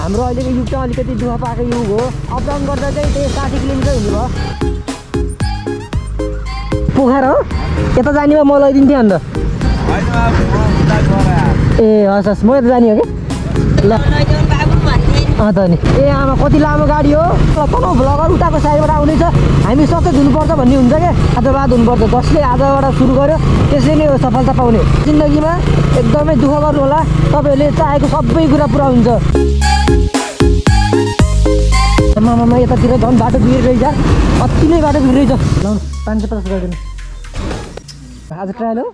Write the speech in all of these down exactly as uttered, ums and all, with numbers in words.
हाम्रो अहिलेको युग चाहिँ अलिकति दुःख पाएको युग हो। अपडाउन गर्दा चाहिँ त्यही साठी किलोमिटर हुनुभयो। पोखरा हो यता जाने भए म लैदिन्थेँ अन्त। ए हस् हस् म यता जाने हो कि ल अँ त नि। ए आमा कति लामो गाडी हो। तँ भ्लगर उताको साइडबाट आउँदैछ हामी सक्सेस हुनुपर्छ भन्ने हुन्छ क्या। आजबाट हुनुपर्छ जसले आजबाट सुरु गर्यो त्यसले नै सफलता पाउने। जिन्दगीमा एकदमै दुःख गर्नु होला तपाईँहरूले चाहेको सबै कुरा पुरा हुन्छ। मामा यतातिर झन् बाटो बिग्रिरहेछ अति नै बाटो बिग्रिरहेछ। ल पाँच सय पचास गरिदिनु आज ट्रायल हो।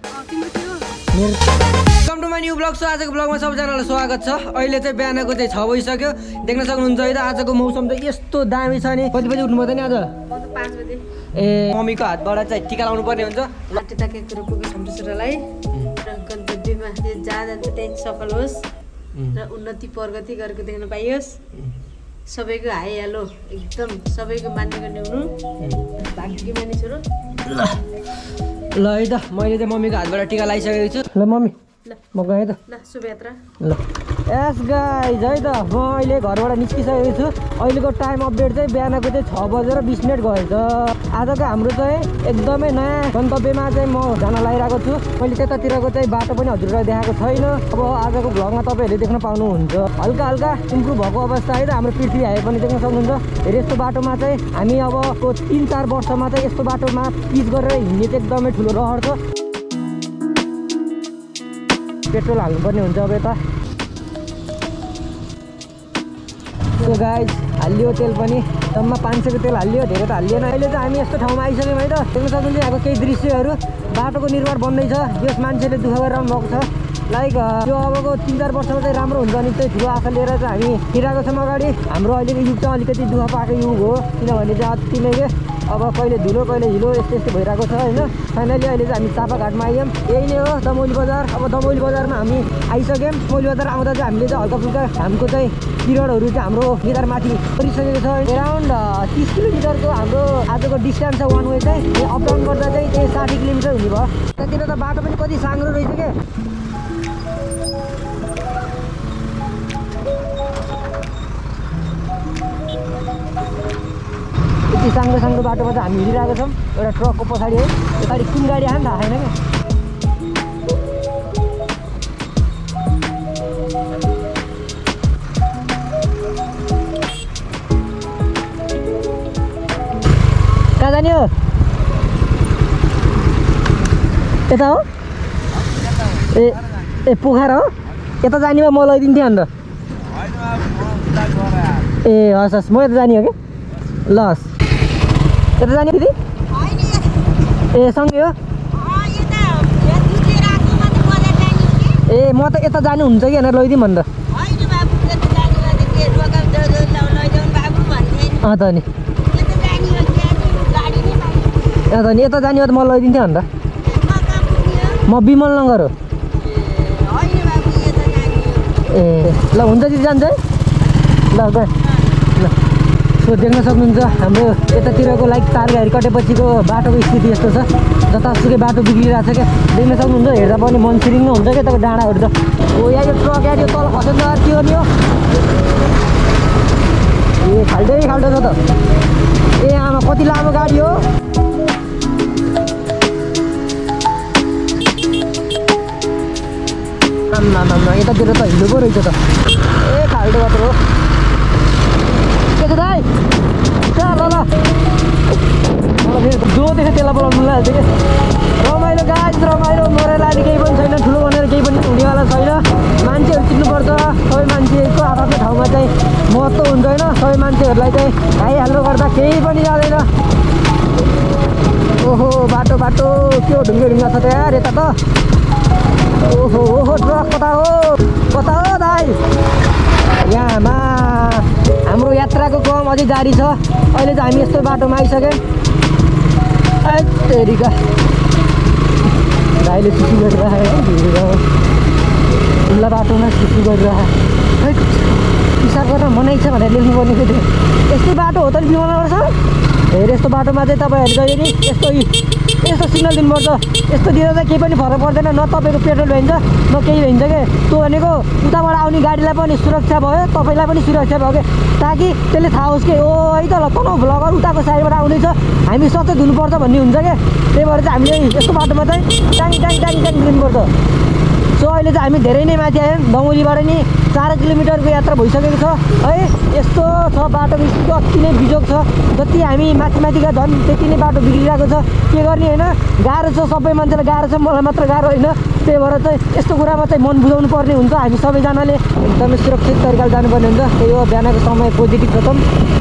Welcome to my new blog. So आजको ब्लगमा सबैजनालाई स्वागत छ। अहिले चाहिँ बिहानको चाहिँ छ बजिसक्यो देख्न सक्नुहुन्छ। है त आजको मौसम चाहिँ यस्तो दामी छ नि। कति बजी उठ्नु पर्दैन आज? पाँच बजी। ए मम्मीको हातबाट चाहिँ टिका लाउनु पर्ने हुन्छ। सफल होस् र उन्नति प्रगति गरेको देख्न पाइयोस्। सबैको हाई हेलो एकदम सबैको मान्ने गर्ने हुनु भाग्य मानिसहरू। ल है त मैले चाहिँ मम्मीको हातबाट टिका लगाइसकेको छु। ल मम्मी म गएँ त। ल शुभयात्रा। ल यस गाइज है त म अहिले घरबाट निस्किसकेको छु। अहिलेको टाइम अपडेट चाहिँ बिहानको चाहिँ छ बजेर बिस मिनट गएछ। आजको हाम्रो चाहिँ एकदमै नयाँ गन्तव्यमा चाहिँ म जान लागिरहेको छु। मैले त्यतातिरको चाहिँ बाटो पनि हजुरलाई देखाएको छैन। अब आजको भ्लगमा तपाईँहरूले देख्न पाउनुहुन्छ। हल्का हल्का इम्प्रुभ भएको अवस्था है त हाम्रो पृथ्वी हाई पनि देख्न सक्नुहुन्छ। धेरै यस्तो बाटोमा चाहिँ हामी अबको तिन चार वर्षमा चाहिँ यस्तो बाटोमा पिच गरेर हिँड्ने चाहिँ एकदमै ठुलो रहर छ। पेट्रोल हाल्नुपर्ने हुन्छ अब यता। सो गाइज हालियो तेल पनि जम्मा पाँच सयको तेल हालियो। धेरै त हालिएन। अहिले त हामी यस्तो ठाउँमा आइसक्यौँ है त। देख्न सक्नुहुन्छ यहाँको केही दृश्यहरू। बाटोको निर्माण बन्दैछ जस मान्छेले दुःख गरिरहनु भएको छ। लाइक यो अबको तिन चार वर्षमा चाहिँ राम्रो हुन्छ नि। चाहिँ ठुलो आशा लिएर चाहिँ हामी हिँडेको छौँ अगाडि। हाम्रो अहिलेको युग चाहिँ अलिकति दुःख पाएको युग हो किनभने चाहिँ अति नै के अब कहिले धुलो कहिले हिलो यस्तो यस्तो भइरहेको छ होइन। फाइनली अहिले चाहिँ हामी चापाघाटमा आयौँ। यही नै हो दमौली बजार। अब दमौली बजारमा हामी आइसक्यौँ। दमौली बजार आउँदा चाहिँ हामीले चाहिँ हल्का फुल्का हाम्रो चाहिँ किरणहरू चाहिँ हाम्रो नेतारमाथि परिसकेको छ। एराउन्ड तिस किलोमिटरको हाम्रो आजको डिस्टेन्स छ वान वे चाहिँ। अपडाउन गर्दा चाहिँ त्यही साठी किलोमिटर हुने भयो। त्यहाँतिर त बाटो पनि कति साँग्रो रहेछ क्या। यति साङ्गो साङ्गो बाटोमा त हामी हिँडिरहेको छौँ। एउटा ट्रकको पछाडि है। यो गाडी कुन गाडी आयो नि थाहा छैन क्या। कहाँ जाने हो? यता हो? ए ए पोखरा हो यता जाने भए म लैदिन्थेँ अन्त। ए हस् हस् म यता जाने हो कि ल हस् यता जाने दिदी। ए सँगै हो। ए म त यता जानुहुन्छ कि होइन लैदिउँ भन्दा। अँ त नि अँ त नि यता जाने हो त म लैदिन्थेँ अन्त। म बिमलनगर हो। ए ल हुन्छ दिदी जान्छ है। ल गएँ ल। सो देख्न सक्नुहुन्छ हाम्रो यतातिरको लाइक तारगाडी कटेपछिको बाटोको स्थिति यस्तो छ। जतासुकै बाटो बिग्रिरहेको छ क्या। देख्न सक्नुहुन्छ हेर्दा पनि मन छिरिङ्ग हुन्छ क्या तपाईँ डाँडाहरू त। हो या यो ट्रक या यो तल खसेर के गर्ने हो। ए खाल्टै खाल्टो छ त। ए आमा कति लामो गाडी हो। आम्मामा यतातिर त हिँड्नु पो रहेछ त। ए खाल्टो बाटो हो के छ दाइ। ल ल जो देख्यो त्यसलाई बोलाउनु लाग्छ क्या। रमाइलो गाइज रमाइलो। मरेर लागि केही पनि छैन ठुलो भनेर केही पनि हुनेवाला छैन। मान्छेहरू चिन्नुपर्छ। सबै मान्छेको आफ्नो ठाउँमा चाहिँ महत्त्व हुन्छ होइन। सबै मान्छेहरूलाई चाहिँ खाइहाल्नु गर्दा केही पनि जाँदैन। ओहो बाटो बाटो के हो ढुङ्गे ढुङ्गा छ त यार यता त। ओहो ओहो ट्रक कता हो कता हो दाइ। यहाँमा हाम्रो यात्राको क्रम अझै जारी छ। अहिले त हामी यस्तो बाटोमा आइसक्यौँ। तेरिका दाइले सुसु गरिरहे। खुल्ला बाटोमा सुसु गरिरहे पिसाब गर्न मनाइ छ भनेर लेख्नुपर्ने थियो त्यो। यस्तै बाटो हो त बिमार गर्छ। धेरै यस्तो बाटोमा चाहिँ तपाईँहरू जहिले नि यस्तो यस्तो सिग्नल दिनुपर्छ। यस्तो दिएर त केही पनि फरक पर्दैन, न तपाईको पेट्रोल भइन्छ न केही भइन्छ के। त्यो भनेको उताबाट आउने गाडीलाई पनि सुरक्षा भयो, तपाईलाई पनि सुरक्षा भयो के, ताकि त्यसले थाहा होस् के ओ है त ल तनो भ्लगर उताको साइडबाट आउँदैछ, हामी सचेत हुनुपर्छ भन्ने हुन्छ के। त्यही भएर चाहिँ हामीले यस्तो बाटोमा चाहिँ टाङ्गी टाङ्गी टाङ्गी टाङ्गी दिनुपर्छ। सो अहिले चाहिँ हामी धेरै नै माथि आयौँ, दमौलीबाट नि चार किलोमिटरको यात्रा भइसकेको छ है। यस्तो छ बाटो बिग्रेको, अति नै बिजोग छ, जति हामी माथि माथि गयो झन् त्यति नै बाटो बिग्रिरहेको छ। के गर्ने होइन, गाह्रो छ, सबै मान्छेलाई गाह्रो छ, मलाई मात्र गाह्रो होइन। त्यही भएर चाहिँ यस्तो कुरामा चाहिँ मन बुझाउनु पर्ने हुन्छ, हामी सबैजनाले एकदमै सुरक्षित तरिकाले जानुपर्ने हुन्छ। त्यही हो, बिहानको समय पोजिटिभ खोजौँ,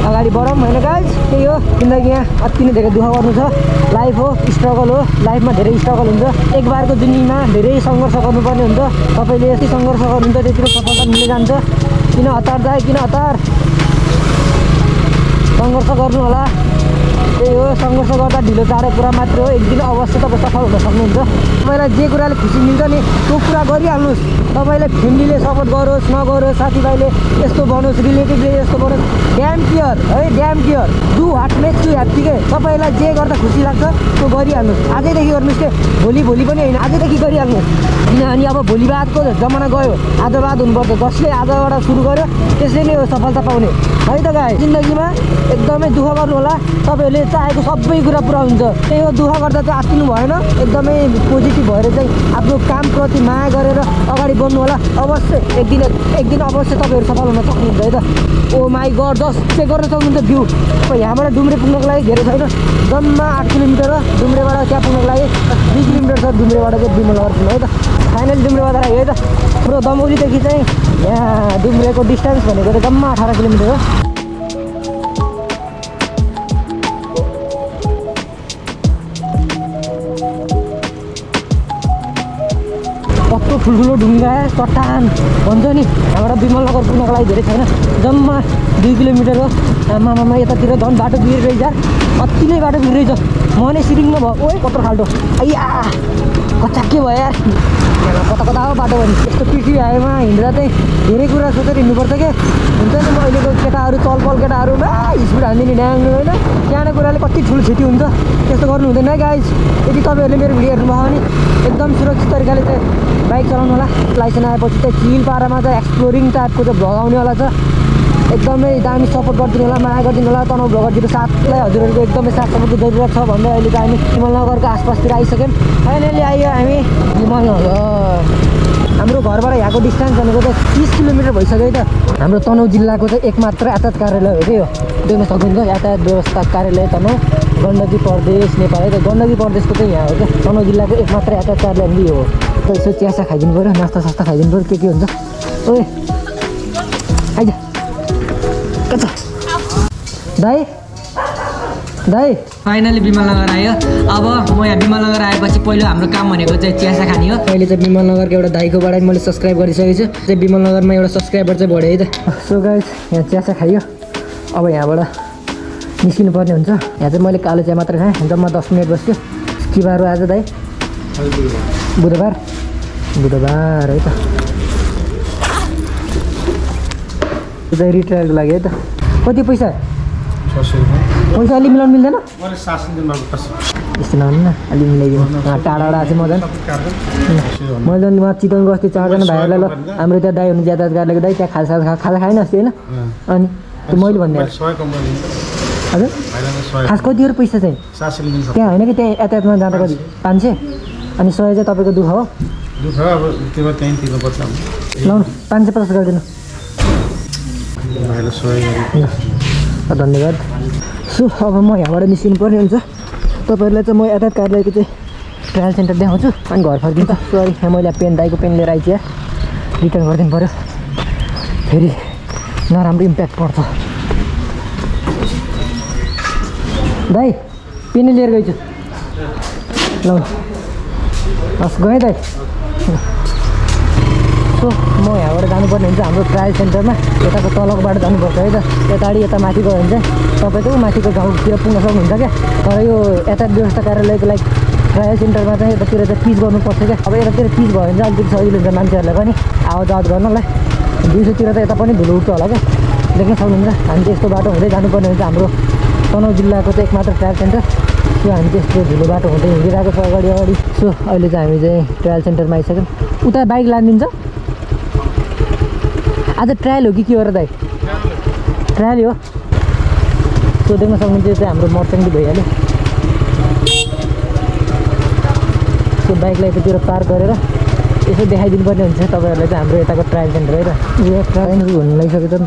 अगाडि बढौँ होइन गाइज। त्यही हो, जिन्दगीमा अति नै धेरै दुःख गर्नु छ, लाइफ हो, स्ट्रगल हो, लाइफमा धेरै स्ट्रगल हुन्छ। एकबारको जिन्दगीमा धेरै सङ्घर्ष गर्नुपर्ने हुन्छ, तपाईँले यति सङ्घर्ष गर्नुहुन्छ त्यतिको सफलता मिल्दै जान्छ। किन हतार जाए, किन हतार, सङ्घर्ष गर्नु होला। त्यही हो, सङ्घर्ष गर्दा ढिलो चाँडो कुरा मात्र हो, एक दिन अवश्य तपाईँ सफल हुन सक्नुहुन्छ। तपाईँलाई जे कुराले खुसी मिल्छ नि त्यो कुरा गरिहाल्नुहोस्। तपाईँलाई फ्यामिलीले सपोर्ट गरोस् नगरोस्, साथीभाइले यस्तो बनोस्, रिलेटिभले यस्तो बनोस्, ड्याम केयर है, damn care, do what makes you happy के। तपाईँलाई जे गर्दा खुसी लाग्छ त्यो गरिहाल्नुहोस्, आजैदेखि गर्नुहोस् के, भोलि भोलि पनि होइन, आजैदेखि गरिहाल्नुहोस्। किनभने अब भोलि बादको जमाना गयो, आज बाद हुनुपर्छ। जसले आजबाट सुरु गर्यो त्यसले नै हो सफलता पाउने है त गाइस। जिन्दगीमा एकदमै दुःख गर्नु होला, तपाईँहरूले चाहेको सबै कुरा पुरा हुन्छ। त्यही हो, दुःख गर्दा चाहिँ आत्तिनु भएन, एकदमै पोजिटिभ भएर चाहिँ आफ्नो कामप्रति माया गरेर अगाडि बढ्नु होला। अवश्य एक दिन एक दिन अवश्य तपाईँहरू सफल हुन सक्नुहुन्छ है त। ओ माई गड, जसले गर्न सक्नुहुन्छ भ्यू, अब यहाँबाट डुम्रे पुग्नको लागि धेरै छैन, जम्मा आठ किलोमिटर र डुम्रेबाट त्यहाँ पुग्नको लागि दुई किलोमिटर छ, डुम्रेबाट चाहिँ बिमलनगर पुग्नु है त। फाइनल डुम्रेबाट आयो है त। हाम्रो दमौलीदेखि चाहिँ यहाँ डुम्रेको डिस्टेन्स भनेको त जम्मा अठार किलोमिटर हो। कस्तो ठुल्ठुलो ढुङ्गा चट्टान भन्छ नि, हाम्रो बिमलनगर पुग्नको लागि धेरै छैन, जम्मा दुई किलोमिटर हो। आमामामा यतातिर झन् बाटो बिग्रिरहेछ, अति नै बाटो बिग्रिरहेछ। म नै सिरिङमा भयो, ओए कत्रो खाल्टो आइया कच्चा के भयो यार, कता कता हो बाटो भने। यस्तो पिटी हाइवेमा हिँड्दा चाहिँ धेरै कुरा सोचेर हिँड्नुपर्छ के। हुन्छ नि म अहिलेको केटाहरू चलपल केटाहरूमा स्पिड हान्दिने ड्याङ्नु होइन, सानो कुराले कति ठुलो क्षति हुन्छ, त्यस्तो गर्नु हुँदैन गाइज। यदि तपाईँहरूले मेरो भिडियो हेर्नुभयो भने एकदम सुरक्षित तरिकाले चाहिँ बाइक चलाउनु होला। लाइसेन्स आएपछि चाहिँ चिल पारामा चाहिँ एक्सप्लोरिङ टाइपको चाहिँ भ्लग आउनेवाला छ, एकदमै दामी सपोर्ट गरिदिनु होला, माया गरिदिनु होला। तनाउ भ्लगरतिर साथलाई हजुरहरूको एकदमै साथ सपोर्टको जरुरत छ भनेर अहिले त हामी बिमलनगरको आसपासतिर आइसक्यौँ। फाइनली आयो हामी बिमलनगर। हाम्रो घरबाट यहाँको डिस्टेन्स भनेको त तिस किलोमिटर भइसक्यो त। हाम्रो तनहुँ जिल्लाको चाहिँ एकमात्र यातायात कार्यालय हो कि यो, देख्न सक्नुहुन्छ यातायात व्यवस्था कार्यालय तनहुँ, गण्डकी प्रदेश नेपाल है त। गण्डकी प्रदेशको चाहिँ यहाँ हो क्या, तनहुँ जिल्लाको एकमात्र यातायात कार्यालय पनि हो। यसो चियासा खाइदिनु पऱ्यो, नास्ता सास्ता खाइदिनु पऱ्यो, के के हुन्छ। ओए आइज कता दाइ दाइ। फाइनली बिमलनगर आयो। अब म यहाँ बिमलनगर आएपछि पहिलो हाम्रो काम भनेको चाहिँ चियासा खाने हो। अहिले चाहिँ बिमलनगरको एउटा दाइकोबाट मैले सब्सक्राइब गरिसकेको छु, चाहिँ बिमलनगरमा एउटा सब्सक्राइबर चाहिँ बढ्यो है त। सो गाइस यहाँ चियासा खाइयो, अब यहाँबाट निस्किनुपर्ने हुन्छ। यहाँ चाहिँ मैले कालो चिया मात्र खाएँ, जम्मा दस मिनट बस्छु। के बार आज दाइ? बुधबार। बुधबार है त। त्यो चाहिँ रिटायरको लागि है त। कति पैसा? पैसा अलि मिलाउनु मिल्दैन? यस्तो नहुन्न, अलि मिलाइदिनु। टाढाबाट आएको मजा मैले झन् उहाँ चिताउनु गएको चारजना भाइहरूलाई। ल हाम्रो त्यहाँ दाइ हुनुहुन्छ यातायात गर्नुको, दाइ त्यहाँ खाजा खा खाजा खाएन अस्ति होइन? अनि त्यो मैले भन्ने हजुर खास कति हो पैसा चाहिँ? त्यहाँ होइन कि त्यहाँ यातायातमा जाँदा कति? पाँच सय। अनि सय चाहिँ तपाईँको दुःख हो। दुःख अब त्यो त्यहीँ तिर्नुपर्छ। ल पाँच सय पचास गरिदिनु। धन्यवाद। सो अब म यहाँबाट निस्किनु पर्ने हुन्छ। तपाईँहरूलाई चाहिँ म यातायात कार्यालयको चाहिँ ट्रायल सेन्टर देखाउँछु, अनि घर फर्किन्छ। सरी मैले पेन दाइको पेन लिएर आइज, रिटर्न गरिदिनु पऱ्यो, फेरि नराम्रो इम्प्याक्ट पर्छ। दाइ पेन लिएर गएछु। ल हस् गएँ दाइ। सो म यहाँबाट जानुपर्ने हुन्छ हाम्रो ट्रायल सेन्टरमा, यताको तलको बाटो जानुपर्छ है त। यताडि यता माथि गयो भने चाहिँ तपाईँको माथिको गाउँतिर पुग्न सक्नुहुन्छ क्या। तर यो यातायात व्यवस्था कार्यालयको लागि ट्रायल सेन्टरमा चाहिँ यतातिर चाहिँ पिच गर्नुपर्छ क्या। अब यतातिर पिच भयो भने चाहिँ अलिकति सजिलो हुन्छ मान्छेहरूलाई पनि आवाजावत गर्नलाई। दिउँसोतिर त यता पनि धुलो उठ्छ होला क्या, देख्न सक्नुहुन्छ। हामी चाहिँ यस्तो बाटो हुँदै जानुपर्ने हुन्छ। हाम्रो तनहुँ जिल्लाको चाहिँ एकमात्र ट्रायल सेन्टर। सो हामी त्यस्तो ढिलो बाटो हुँदै हिँडिरहेको छ अगाडि अगाडि। सो अहिले चाहिँ हामी चाहिँ ट्रायल सेन्टरमा आइसक्यौँ। उता बाइक लादिन्छ। आज ट्रायल हो कि के हो र दाइ? ट्रायल हो। सो देख्न सक्नुहुन्छ यो चाहिँ हाम्रो मर्चेन्ट भइहाल्यो। सो बाइकलाई यतातिर पार्क गरेर यसो देखाइदिनुपर्ने हुन्छ तपाईँहरूलाई चाहिँ हाम्रो यताको ट्रायल सेन्टर है र। यो ट्रायल सेन्टर हुन लागिसकेछ नि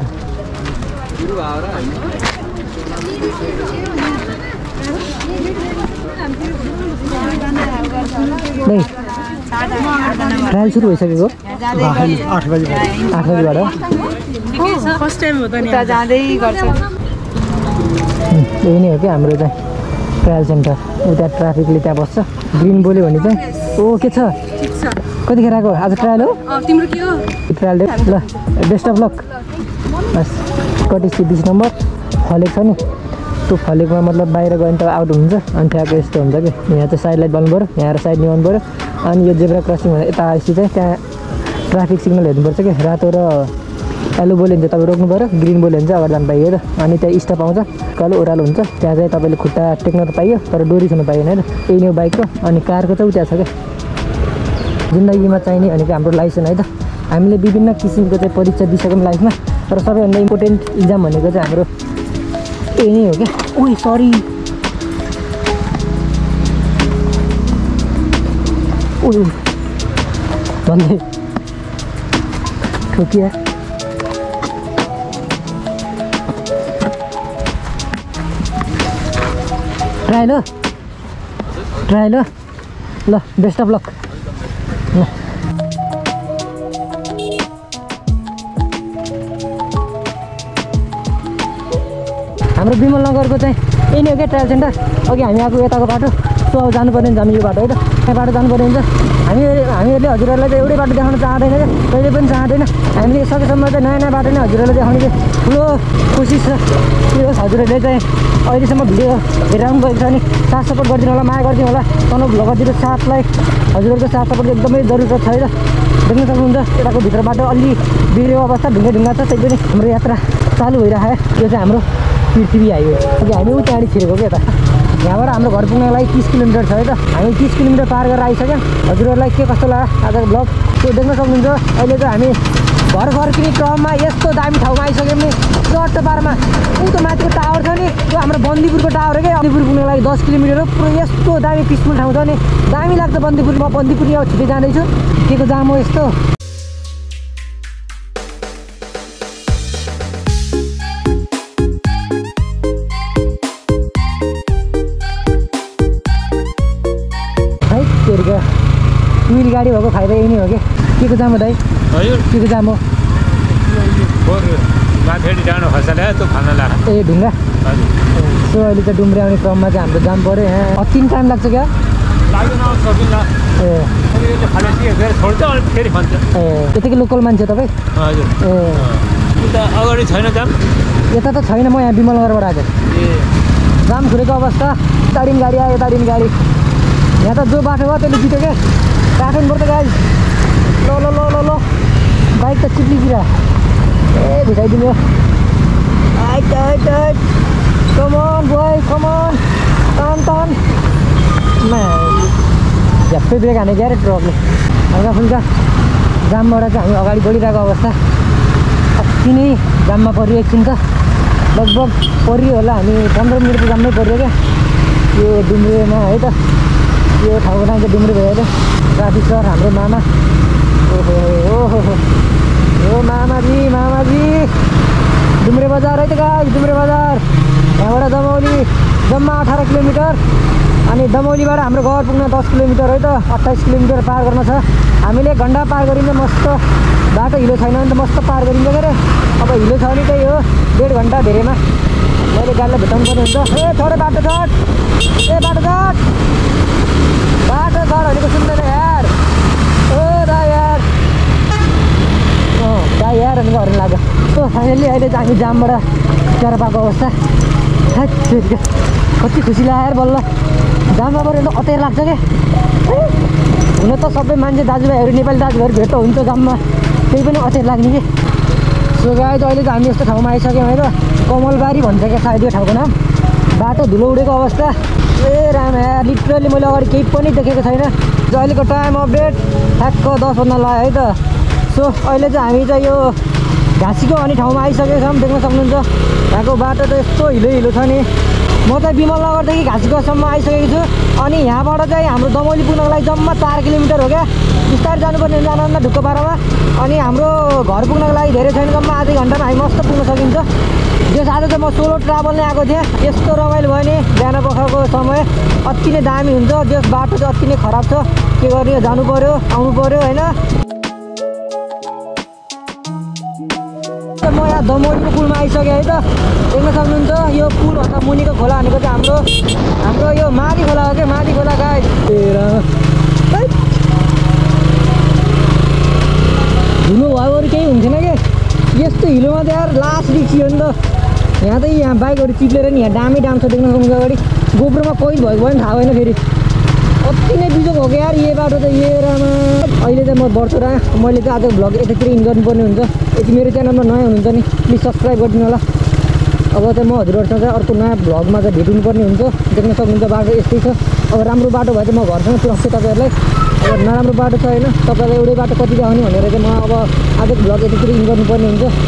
त। ट्रायल सुरु भइसकेको आठ बजीबाट फर्स्ट टाइम हो त नि, जाँदै गर्छ यही नै हो कि हाम्रो चाहिँ ट्रायल सेन्टर। उता ट्राफिकले त्यहाँ बस्छ, ग्रिन बोल्यो भने चाहिँ ओ के छ कतिखेर आएको, आज ट्रायल हो तिम्रो के हो ट्रायल ल बेस्ट अफ लक। बस कति चाहिँ बिस नम्बर फलेको छ नि, त्यो फलेकोमा मतलब बाहिर गयो भने त आउट हुन्छ। अनि त्यहाँको यस्तो हुन्छ कि यहाँ चाहिँ साइड लाइट बन्नु पऱ्यो, यहाँ आएर साइड निभाउनु पऱ्यो। अनि यो जेब्रा क्रसिङ भनेर यता आएपछि चाहिँ त्यहाँ ट्राफिक सिग्नल हेर्नुपर्छ कि, रातो र यल्लो बोल्यो भने चाहिँ तपाईँ रोक्नु पऱ्यो, ग्रिन बोल्यो भने चाहिँ अगाडि जानु पाइयो र। अनि त्यहाँ स्टप आउँछ, कल ओह्रालो हुन्छ, त्यहाँ चाहिँ तपाईँले खुट्टा टेक्न त पाइयो तर डोरी छुन पाइएन होइन। यही नै बाइकको अनि कारको चाहिँ उता छ क्या जिन्दगीमा चाहिने भनेको हाम्रो लाइसेन्स है त। हामीले विभिन्न किसिमको चाहिँ परीक्षा दिइसक्यौँ लाइफमा, तर सबैभन्दा इम्पोर्टेन्ट इक्जाम भनेको चाहिँ हाम्रो यही नै हो क्या। ओइ सरी ओ भन्दै ठोकिया। ट्रायल हो ट्रायल हो ल बेस्ट अफ लक। ल हाम्रो बिमलनगरको चाहिँ यही नै हो क्या ट्रायल सेन्टर। अघि हामी आएको यताको बाटो, सो अब जानुपर्ने हुन्छ हामी यो बाटो है त, यहाँ बाटो जानुपर्ने हुन्छ। हामी हामीहरूले हजुरहरूलाई चाहिँ एउटै बाटो देखाउन चाहँदैन क्या, कहिले पनि चाहँदैन। हामीले सकेसम्म चाहिँ नयाँ नयाँ बाटो नै हजुरहरूलाई देखाउने चाहिँ ठुलो कोसिस छ। त्यो होस् हजुरहरूले चाहिँ अहिलेसम्म भिडियो हेरेर आउनुभएको छ भने साथ सपोर्ट गरिदिनु होला, माया गरिदिनु होला। तनौ भ्लगरतिर साथलाई हजुरहरूको साथ सपोर्ट एकदमै जरुरत छ है त। देख्न सक्नुहुन्छ यताको भित्र बाटो अलि बिग्रेको अवस्था, ढुङ्गा ढुङ्गा छ, त्यही पनि हाम्रो यात्रा चालु भइरहेको छ। यो चाहिँ हाम्रो पृथ्वी हाइवे। अघि हामी उता गाडी छिरेको क्या यता, यहाँबाट हाम्रो घर पुग्नको लागि तिस किलोमिटर छ है त। हामी तिस किलोमिटर पार गरेर आइसक्यौँ। हजुरहरूलाई के कस्तो लाग्यो आजको भ्लग त्यो देख्न सक्नुहुन्छ। अहिले त हामी घर फर्किने क्रममा यस्तो दामी ठाउँमा आइसक्यौँ नि, चट्ट पारमा उतो माथिको टावर छ नि, त्यो हाम्रो बन्दीपुरको टावर हो क्या। बन्दीपुर पुग्नको लागि दस किलोमिटर हो। पुरो यस्तो दामी पिसफुल ठाउँ छ नि, दामी लाग्छ बन्दीपुर। म बन्दीपुर अब छिटै जाँदैछु, के को जाम हो यस्तो। टुविल गाडी भएको फाइदा यही नै हो कि। के को जाम हो दाइ? के को जाम हो? ए ढुङ्गा। सो अहिले त डुम्रे आउने क्रममा चाहिँ हाम्रो जाम पऱ्यो। यहाँ अति टाइम लाग्छ क्या? ए यतिकै लोकल मान्छे तपाईँ? ए अगाडि छैन जाम? यता त छैन, म यहाँ बिमलनगरबाट आएको। जाम खुलेको अवस्था, यता दिन गाडी आयो यता दिन गाडी। यहाँ त जो बाटो भयो त्यसले बित्यो क्या, ट्राफिक पर्छ गाई। ल ल ल ल बाइक त चिप्लितिर ए भिजाइदिनु। आइट आइट आइट कमन बोय कमन टन टन झ्याप्पै ब्रेक हाने क्या अरे ट्रकले। हल्का फुल्का जामबाट चाहिँ हामी अगाडि बढिरहेको अवस्था। अस्ति नै जाममा पऱ्यो एकछिन त, लगभग पऱ्यो होला हामी पन्ध्र मिनटको जाममै पऱ्यो क्या यो डुम्रेमा है त। यो ठाउँको नाम चाहिँ डुम्रे भयो अरे। ट्राफिक सर हाम्रो मामा, ओहो ओहो हो मामाजी मामाजी। डुम्रे बजार है त गाई, डुम्रे बजार। यहाँबाट दमौली जम्मा अठार किलोमिटर, अनि दमौलीबाट हाम्रो घर पुग्न दस किलोमिटर है त। अट्ठाइस किलोमिटर पार गर्न छ, हामीले एक घन्टा पार गरिन्छ। मस्त बाटो हिलो छैन भने त मस्त पार गरिन्छ क्या अरे। अब हिलो छ भने त्यही हो डेढ घन्टा धेरैमा। मैले गाडीलाई भेटाउनु पर्ने हुन्छ। ए छोडो बाटो घाट, ए बाटो घाट बाटो घर भनेको सुन्दैन यार। ओ दा यार अँ दा यार भनेको हर्न लाग्यो। सो फाइनली अहिले चाहिँ हामी जामबाट टेर पाएको अवस्था। हैट कति खुसी लाग्यो यार, बल्ल जाममा पऱ्यो भने अतेर लाग्छ क्या। हुन त सबै मान्छे दाजुभाइहरू नेपाली दाजुभाइहरू भेट त हुन्छ जाममा, त्यही पनि अतेर लाग्ने कि। सो गाइज अहिले त हामी यस्तो ठाउँमा आइसक्यौँ है त, कमलबारी भन्छ क्या सायद यो ठाउँको नाम। बाटो धुलो उडेको अवस्था ए राम यार लिटरली मैले अगाडि केही पनि देखेको छैन। जो अहिलेको टाइम अपडेट ठ्याक्क दस बज्न लाग्यो है त। सो अहिले चाहिँ हामी चाहिँ यो घाँसीको अनि ठाउँमा आइसकेका छौँ। देख्न सक्नुहुन्छ यहाँको बाटो त यस्तो हिलो हिलो छ नि। म चाहिँ बिमलनगरदेखि घाँसीकोसम्म आइसकेको छु अनि यहाँबाट चाहिँ हाम्रो दमौली पुग्नको लागि जम्मा चार किलोमिटर हो क्या। बिस्तारै जानुपर्ने जानुभन्दा ढुक्क पारामा अनि हाम्रो घर पुग्नको लागि धेरै छैन, जम्मा आधी घन्टामा हामी मस्त पुग्न सकिन्छ। जस आज चाहिँ म सोलो ट्राभल नै आएको थिएँ। यस्तो रमाइलो भयो नि, बिहान पखरको समय अति नै दामी हुन्छ। जस बाटो चाहिँ अति नै खराब छ, के गर्ने हो, जानु पऱ्यो, आउनु पऱ्यो होइन। म यहाँ दमौलीको पुलमा आइसकेँ है त। देख्न सक्नुहुन्छ यो पुलभन्दा मुनिको खोला भनेको चाहिँ हाम्रो हाम्रो यो मादी खोला हो क्या, मादी खोला गाई। धुलो भयो अरू केही हुन्थेन क्या। यस्तो हिलोमा त यार लास्ट रिक्सी हो नि त। यहाँ त यहाँ बाइकहरू चिप्लेर नि यहाँ दामी दाम छ। देख्न सक्नुहुन्छ अगाडि गोप्रोमा कोइल भएको भयो नि, थाहा भएन फेरि। अति नै बिजोग हो क्या यार यो बाटो त। येरामा अहिले चाहिँ म बढ्छुरा, मैले चाहिँ आज भ्लग यतातिर इन गर्नुपर्ने हुन्छ। यदि मेरो च्यानलमा नयाँ हुनुहुन्छ नि प्लिज सब्सक्राइब गरिदिनु होला। अब चाहिँ म हजुरहरूसँग चाहिँ अर्को नयाँ भ्लगमा चाहिँ भेट्नुपर्ने हुन्छ। देख्न सक्नुहुन्छ बाटो यस्तै छ। अब राम्रो बाटो भए चाहिँ म घरसँग पुऱ्याउँछु तपाईँहरूलाई। अब नराम्रो बाटो छ होइन, तपाईँलाई एउटै बाटो कति आउने भनेर चाहिँ म अब आजको भ्लग यतातिर इन गर्नुपर्ने हुन्छ।